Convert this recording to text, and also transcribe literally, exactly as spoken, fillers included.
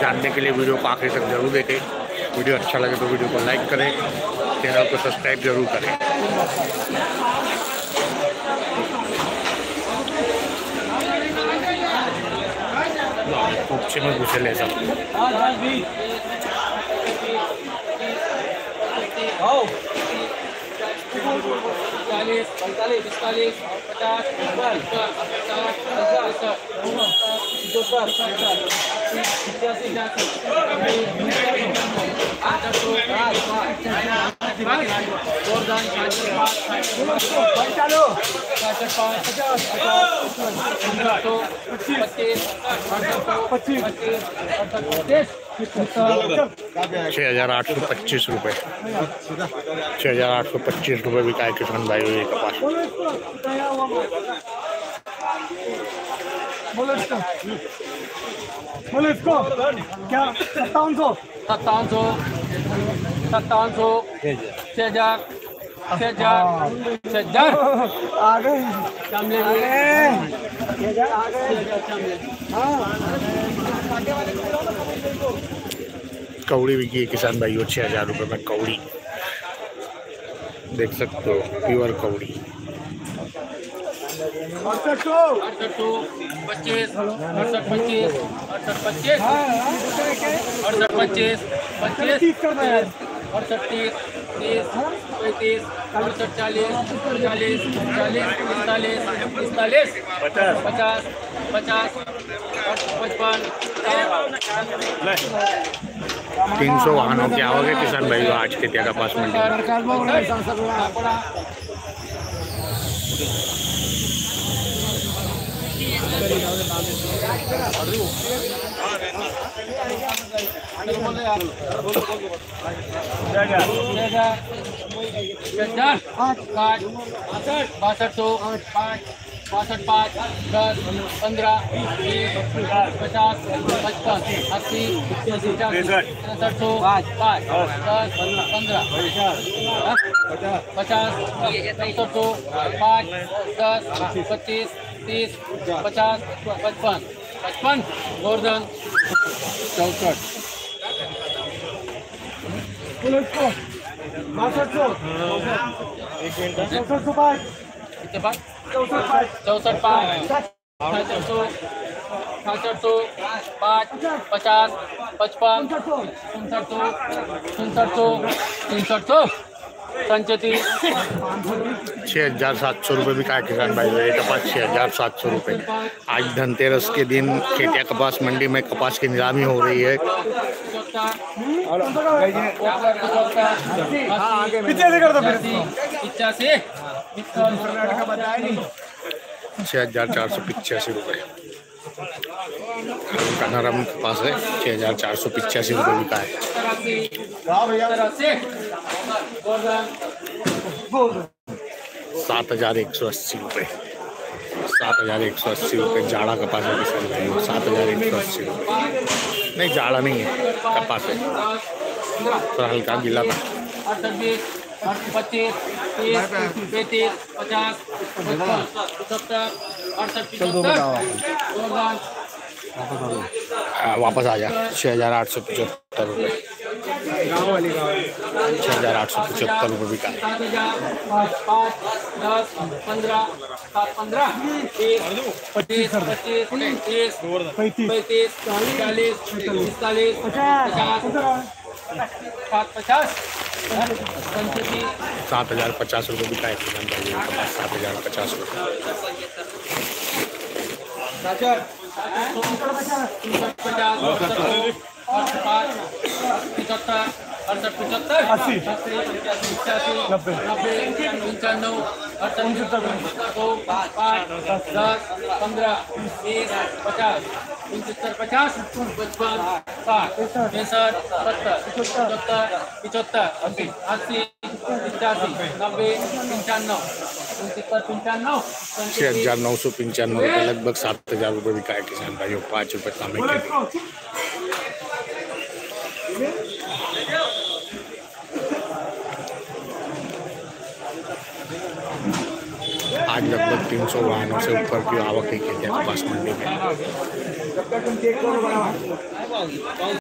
जानने के लिए वीडियो को आखिर तक जरूर देखें। वीडियो अच्छा लगे तो वीडियो को लाइक करें, चैनल को सब्सक्राइब जरूर करें। कुछ में पूछे ले सब चालीस पैंतालीस पिस्तालीस पचास छः हज़ार आठ सौ पच्चीस रुपये छः हज़ार आठ सौ पच्चीस रुपये भी काय किसान भाई हुए कपास सत्तावन सौ सत्तावन सौ सत्तावन सौ छः हज़ार आ गए सामने कौड़ी बिकी है किसान भाइयों छः हजार रुपये में कौड़ी देख सकते हो, प्योर कौड़ी। पैंतीस अड़सठ चालीस चालीस चालीस पैंतालीस पैंतालीस पचास पचास पचास पचपन तीन सौ वाहनों की आवक है किसान भाई आज खेतिया का पास मंडी में बासठ सौ पाँच बासठ पाँच दस पंद्रह पचास पचपन अस्सी तिरसठ सौ पाँच दस पंद्रह पचास तिरसठ सौ पाँच दस पच्चीस तीस पचास पचपन पचपन गोर्धन चौसठ बासठ सौ चौसठ सौ पाँच चौसठ पाँच चौसठ पाँच साठ सौ साठ सौ पाँच पचास पचपन उनसठ सौ उनसठ सौ उनसठ सौ पंचतीस छः हज़ार सात सौ रुपये भी का किसान भाई हुए कपास छः हज़ार सात सौ रुपये। आज धनतेरस के दिन खेतिया कपास मंडी में कपास की नीलामी हो रही है। छः हज़ार चार सौ पिचासी रुपये नरम कपास है, छः हज़ार चार सौ पिचासी रुपये बिका है। सात हज़ार एक सौ अस्सी रुपये सात हज़ार एक सौ अस्सी रुपये जाड़ा कपास है किसान भाई, सात हज़ार एक सौ अस्सी रुपये नहीं जाड़ा नहीं है कपास है थोड़ा हल्का गीला था। वापस आ जा छः हज़ार आठ सौ पचहत्तर रुपये छः हज़ार आठ सौ पचहत्तर रुपये बिका है। सात हज़ार पचास रुपये बिका है किसान भाई, सात हज़ार पचास रुपये पचहत्तर अड़सठ पचहत्तर अस्सी पचासी नब्बे नब्बे पंचानवे पाँच दस पंद्रह बीस पचास पचहत्तर पचास पचपन साठ पैंसठ सत्तर पचहत्तर पचहत्तर अस्सी अस्सी पचासी नब्बे पंचानवे पंचानवे छः हज़ार नौ सौ पंचानवे रुपये लगभग सात हज़ार रुपये बिका है किसान भाइयों, पाँच रुपये कम। आज लगभग तीन सौ वाहनों से ऊपर की आवक है खेतिया कपास मंडी में। जब तक तुम केक को बनाओ।